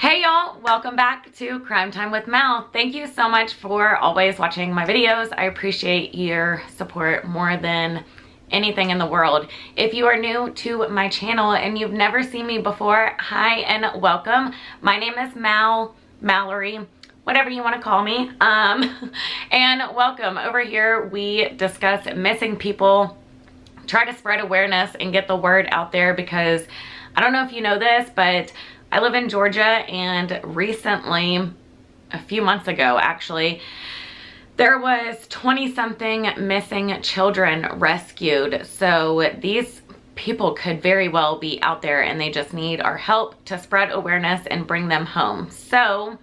Hey y'all, welcome back to Crime Time with Mal. Thank you so much for always watching my videos. I appreciate your support more than anything in the world. If you are new to my channel and you've never seen me before, hi and welcome. My name is Mal, Mallory, whatever you want to call me, and welcome. Over here we discuss missing people, try to spread awareness and get the word out there because I don't know if you know this, but I live in Georgia, and recently, a few months ago actually, there was 20-something missing children rescued. So these people could very well be out there and they just need our help to spread awareness and bring them home. So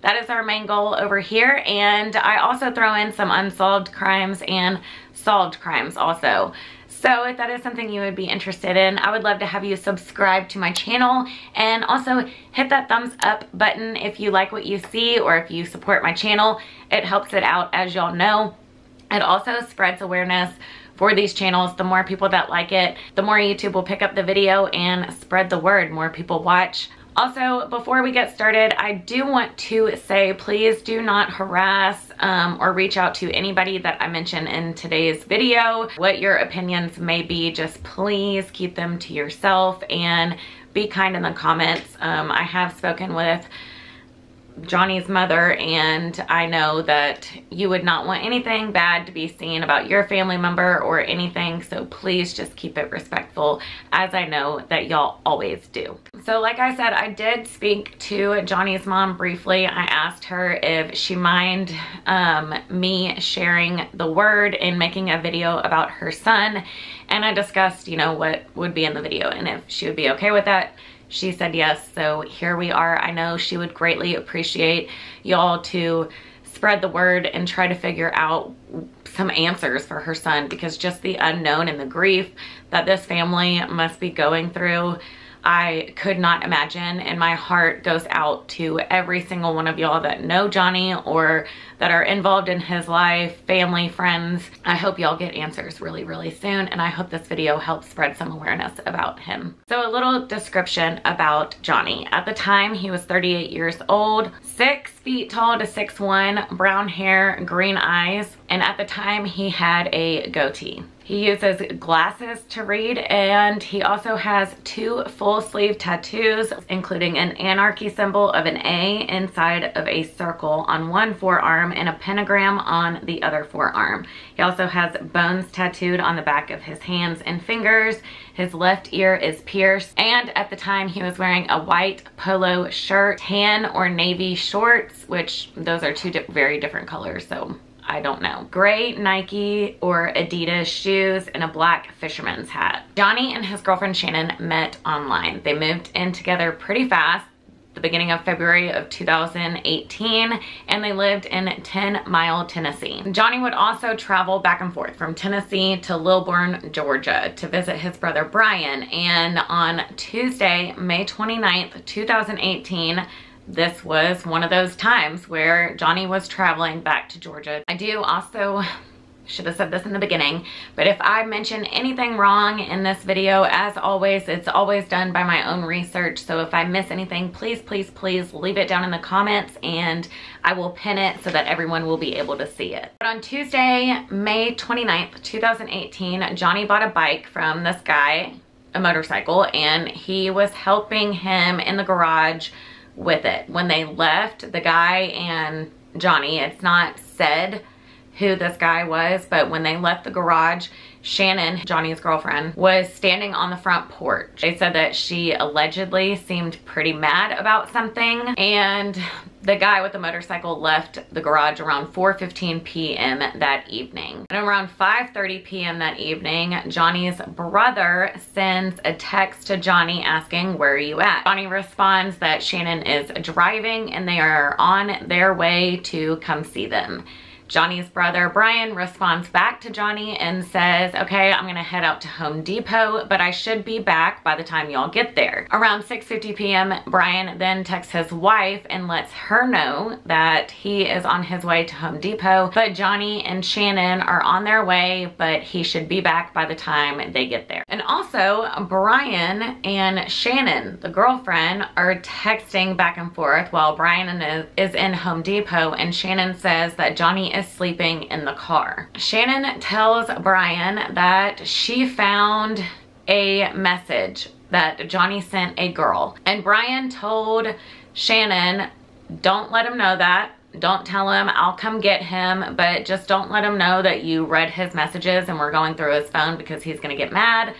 that is our main goal over here. And I also throw in some unsolved crimes and solved crimes also. So if that is something you would be interested in, I would love to have you subscribe to my channel and also hit that thumbs up button if you like what you see or if you support my channel. It helps it out, as y'all know. It also spreads awareness for these channels. The more people that like it, the more YouTube will pick up the video and spread the word. More people watch. Also, before we get started, I do want to say please do not harass or reach out to anybody that I mention in today's video. What your opinions may be, just please keep them to yourself and be kind in the comments. I have spoken with Johnny's mother and I know that you would not want anything bad to be seen about your family member or anything, so please just keep it respectful, as I know that y'all always do. So like I said, I did speak to Johnny's mom briefly. I asked her if she minded me sharing the word and making a video about her son, and I discussed, you know, what would be in the video and if she would be okay with that. She said yes, so here we are. I know she would greatly appreciate y'all to spread the word and try to figure out some answers for her son, because just the unknown and the grief that this family must be going through, I could not imagine, and my heart goes out to every single one of y'all that know Johnny or that are involved in his life, family, friends. I hope y'all get answers really, really soon, and I hope this video helps spread some awareness about him. So a little description about Johnny. At the time, he was 38 years old, 6 feet tall to 6'1", brown hair, green eyes, and at the time, he had a goatee. He uses glasses to read, and he also has 2 full sleeve tattoos, including an anarchy symbol of an A inside of a circle on one forearm and a pentagram on the other forearm. He also has bones tattooed on the back of his hands and fingers. His left ear is pierced, and at the time he was wearing a white polo shirt, tan or navy shorts, which those are two very different colors, so I don't know. Gray Nike or Adidas shoes and a black fisherman's hat. Johnny and his girlfriend Shannon met online. They moved in together pretty fast, the beginning of February of 2018, and they lived in 10 Mile, Tennessee. Johnny would also travel back and forth from Tennessee to Lilburn, Georgia to visit his brother Brian, and on Tuesday, May 29th, 2018, this was one of those times where Johnny was traveling back to Georgia. I do also, should have said this in the beginning, but if I mention anything wrong in this video, as always, it's always done by my own research. So if I miss anything, please, please, please leave it down in the comments and I will pin it so that everyone will be able to see it. But on Tuesday, May 29th, 2018, Johnny bought a bike from this guy, a motorcycle, and he was helping him in the garage with it. When they left, the guy and Johnny, it's not said who this guy was, but when they left the garage, Shannon, Johnny's girlfriend, was standing on the front porch. They said that she allegedly seemed pretty mad about something, and the guy with the motorcycle left the garage around 4:15 p.m. that evening. And around 5:30 p.m. that evening, Johnny's brother sends a text to Johnny asking, "Where are you at?" Johnny responds that Shannon is driving and they are on their way to come see them. Johnny's brother, Brian, responds back to Johnny and says, okay, I'm gonna head out to Home Depot, but I should be back by the time y'all get there. Around 6:50 p.m., Brian then texts his wife and lets her know that he is on his way to Home Depot, but Johnny and Shannon are on their way, but he should be back by the time they get there. And also, Brian and Shannon, the girlfriend, are texting back and forth while Brian is in Home Depot, and Shannon says that Johnny is sleeping in the car. Shannon tells Brian that she found a message that Johnny sent a girl, and Brian told Shannon, don't let him know that. Don't tell him I'll come get him, but just don't let him know that you read his messages and we're going through his phone because he's gonna get mad.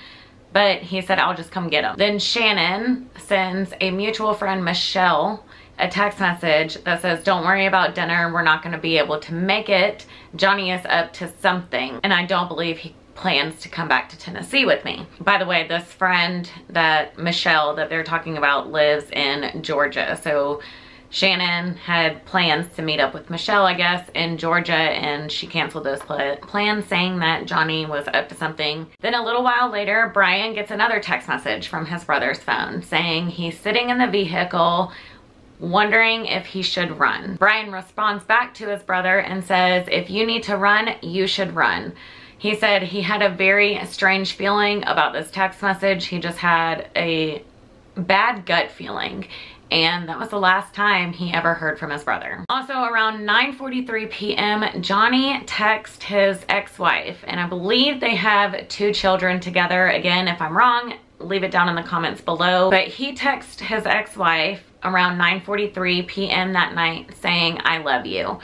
But he said, I'll just come get him. Then Shannon sends a mutual friend, Michelle, a text message that says, don't worry about dinner, we're not gonna be able to make it. Johnny is up to something, and I don't believe he plans to come back to Tennessee with me. By the way, this friend, that Michelle that they're talking about, lives in Georgia. So Shannon had plans to meet up with Michelle, I guess, in Georgia, and she canceled those plans saying that Johnny was up to something. Then a little while later, Brian gets another text message from his brother's phone saying he's sitting in the vehicle wondering if he should run. Brian responds back to his brother and says, if you need to run, you should run. He said he had a very strange feeling about this text message. He just had a bad gut feeling, and that was the last time he ever heard from his brother. Also, around 9:43 p.m., Johnny texts his ex-wife, and I believe they have 2 children together. Again, if I'm wrong, leave it down in the comments below. But he texts his ex-wife around 9:43 p.m. that night saying, I love you.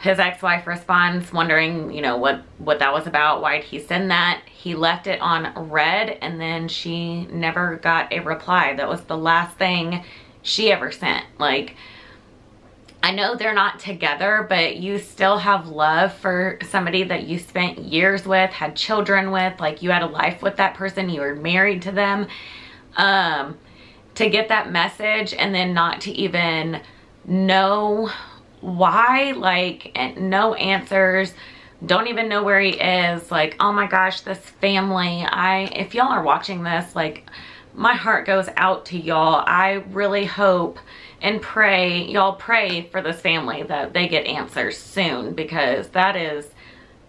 His ex-wife responds wondering, you know, what that was about, why'd he send that. He left it on red, and then she never got a reply. That was the last thing she ever sent. Like, I know they're not together, but you still have love for somebody that you spent years with, had children with, like you had a life with that person, you were married to them. To get that message and then not to even know why, like, and no answers, don't even know where he is. Like, oh my gosh, this family. If y'all are watching this, like, my heart goes out to y'all. I really hope and pray, y'all pray for this family that they get answers soon, because that is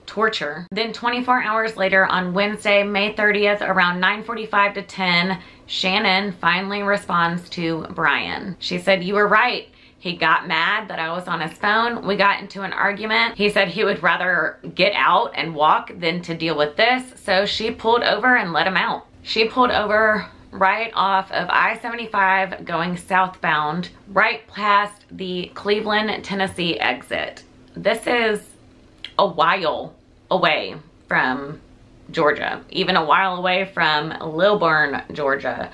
torture. Then 24 hours later, on Wednesday, May 30th, around 9:45 to 10, Shannon finally responds to Brian. She said, you were right. He got mad that I was on his phone. We got into an argument. He said he would rather get out and walk than to deal with this. So she pulled over and let him out. She pulled over right off of I-75 going southbound, right past the Cleveland, Tennessee exit. This is a while away from Georgia, even a while away from Lilburn, Georgia.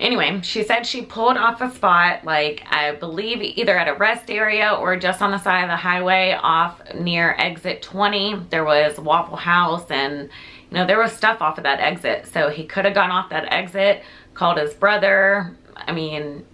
Anyway, she said she pulled off a spot, like, I believe either at a rest area or just on the side of the highway off near exit 20. There was Waffle House, and you know, there was stuff off of that exit. So he could have gone off that exit, called his brother, I mean,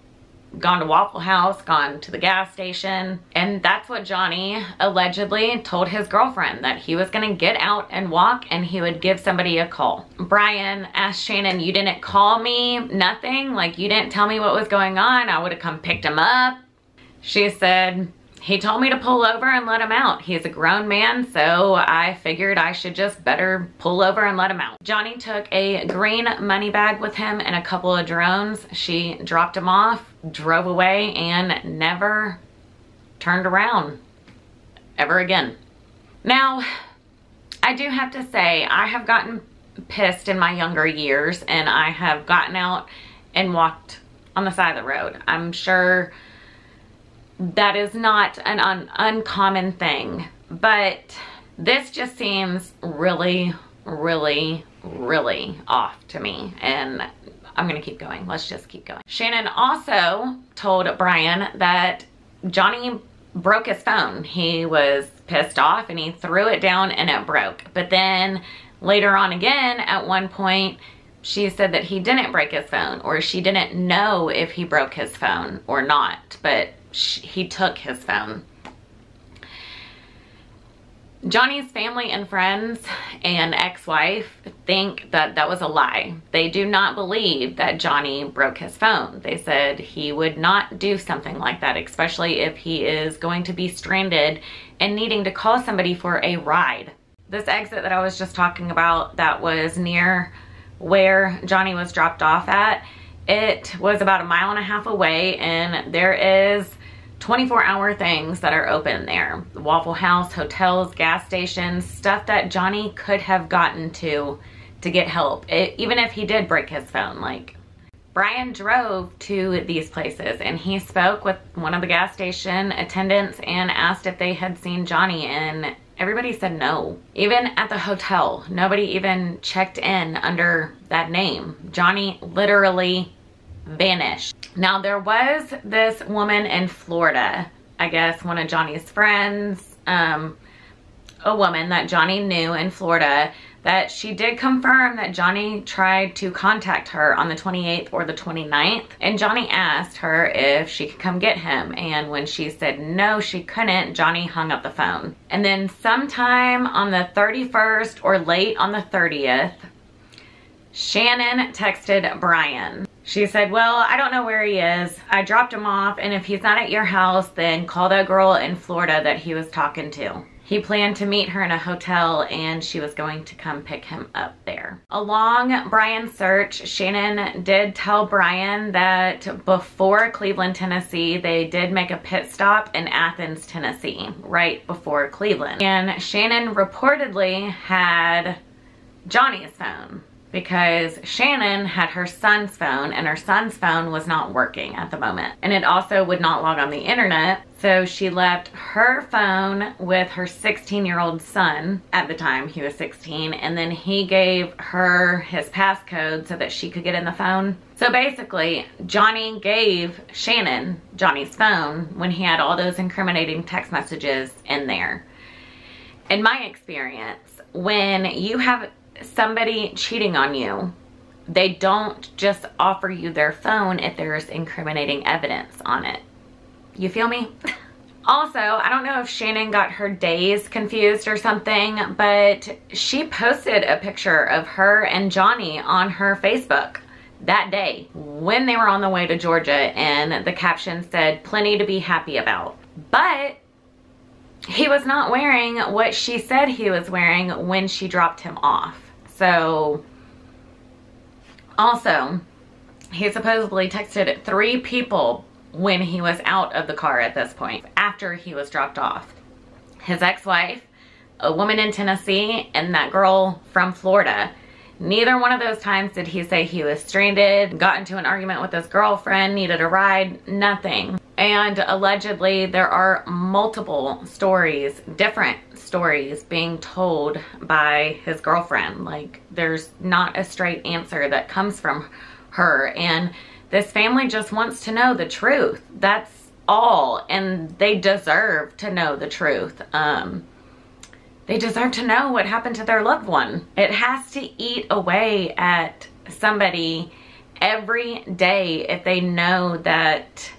gone to Waffle House, gone to the gas station. And that's what Johnny allegedly told his girlfriend, that he was gonna get out and walk and he would give somebody a call. Brian asked Shannon, you didn't call me, nothing? Like, you didn't tell me what was going on. I would have come picked him up. She said, he told me to pull over and let him out. He's a grown man, so I figured I should just better pull over and let him out. Johnny took a green money bag with him and a couple of drones. She dropped him off, drove away, and never turned around ever again. Now, I do have to say, I have gotten pissed in my younger years, and I have gotten out and walked on the side of the road. I'm sure that is not an uncommon thing, but this just seems really, really, really off to me, and I'm gonna keep going. Let's just keep going. Shannon also told Brian that Johnny broke his phone. He was pissed off and he threw it down and it broke. But then later on again, at one point, she said that he didn't break his phone, or she didn't know if he broke his phone or not, but he took his phone. Johnny's family and friends and ex-wife think that that was a lie. They do not believe that Johnny broke his phone. They said he would not do something like that, especially if he is going to be stranded and needing to call somebody for a ride. This exit that I was just talking about that was near where Johnny was dropped off at, it was about 1.5 miles away, and there is 24-hour things that are open there. Waffle House, hotels, gas stations, stuff that Johnny could have gotten to get help, even if he did break his phone. Like, Brian drove to these places, and he spoke with one of the gas station attendants and asked if they had seen Johnny, and everybody said no. Even at the hotel, nobody even checked in under that name. Johnny literally vanished. Now, there was this woman in Florida, I guess one of Johnny's friends, a woman that Johnny knew in Florida, that she did confirm that Johnny tried to contact her on the 28th or the 29th, and Johnny asked her if she could come get him, and when she said no, she couldn't, Johnny hung up the phone. And then sometime on the 31st or late on the 30th, Shannon texted Brian. She said, well, I don't know where he is. I dropped him off, and if he's not at your house, then call that girl in Florida that he was talking to. He planned to meet her in a hotel, and she was going to come pick him up there. Along Brian's search, Shannon did tell Brian that before Cleveland, Tennessee, they did make a pit stop in Athens, Tennessee, right before Cleveland. And Shannon reportedly had Johnny's phone, because Shannon had her son's phone, and her son's phone was not working at the moment, and it also would not log on the internet. So she left her phone with her 16-year-old son. At the time, he was 16, and then he gave her his passcode so that she could get in the phone. So basically, Johnny gave Shannon Johnny's phone when he had all those incriminating text messages in there. In my experience, when you have somebody cheating on you, they don't just offer you their phone if there's incriminating evidence on it. You feel me? Also, I don't know if Shannon got her days confused or something, but she posted a picture of her and Johnny on her Facebook that day when they were on the way to Georgia, and the caption said, "Plenty to be happy about." But he was not wearing what she said he was wearing when she dropped him off. So, also, he supposedly texted 3 people when he was out of the car at this point, after he was dropped off. His ex-wife, a woman in Tennessee, and that girl from Florida. Neither one of those times did he say he was stranded, got into an argument with his girlfriend, needed a ride, nothing. And allegedly, there are multiple stories, different stories being told by his girlfriend. Like, there's not a straight answer that comes from her. And this family just wants to know the truth. That's all. And they deserve to know the truth. They deserve to know what happened to their loved one. It has to eat away at somebody every day if they know that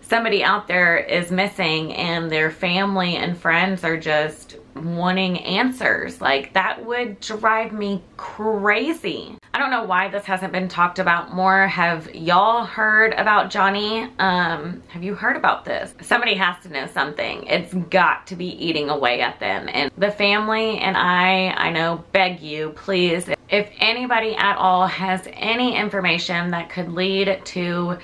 somebody out there is missing and their family and friends are just wanting answers. Like, that would drive me crazy. I don't know why this hasn't been talked about more. Have y'all heard about Johnny? Have you heard about this? Somebody has to know something. It's got to be eating away at them. And the family and I know, beg you, please, if anybody at all has any information that could lead to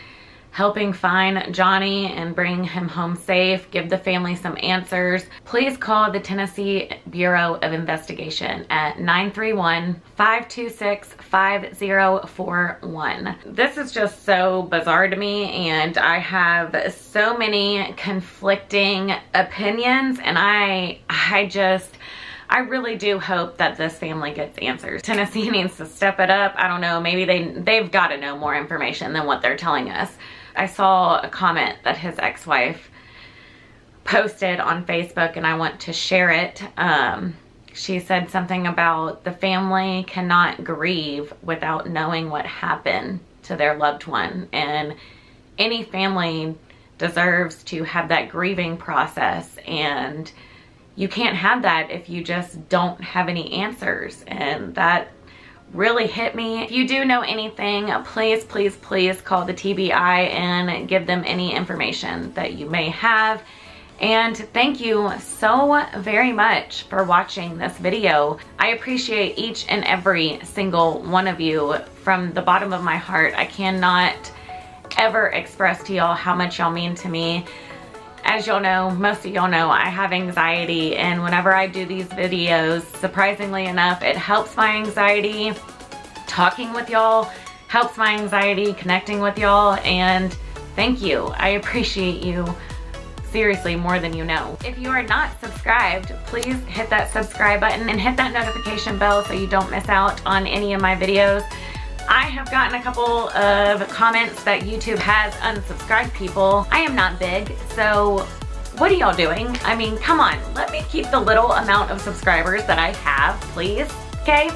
helping find Johnny and bring him home safe, give the family some answers, please call the Tennessee Bureau of Investigation at 931-526-5041. This is just so bizarre to me, and I have so many conflicting opinions, and I really do hope that this family gets answers. Tennessee needs to step it up. I don't know, maybe they've got to know more information than what they're telling us. I saw a comment that his ex-wife posted on Facebook, and I want to share it. She said something about the family cannot grieve without knowing what happened to their loved one. And any family deserves to have that grieving process and you can't have that if you just don't have any answers, and that really hit me. If you do know anything, please, please, please call the TBI and give them any information that you may have. And thank you so very much for watching this video. I appreciate each and every single one of you from the bottom of my heart. I cannot ever express to y'all how much y'all mean to me. As y'all know, most of y'all know, I have anxiety, and whenever I do these videos, surprisingly enough, it helps my anxiety. Talking with y'all helps my anxiety, connecting with y'all, and thank you. I appreciate you. Seriously, more than you know. If you are not subscribed, please hit that subscribe button and hit that notification bell so you don't miss out on any of my videos. I have gotten a couple of comments that YouTube has unsubscribed people. I am not big, so what are y'all doing? I mean, come on, let me keep the little amount of subscribers that I have, please, okay?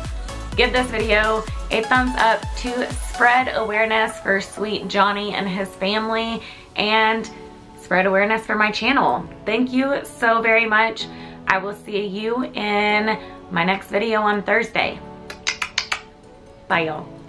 Give this video a thumbs up to spread awareness for sweet Johnny and his family, and spread awareness for my channel. Thank you so very much. I will see you in my next video on Thursday. Bye y'all.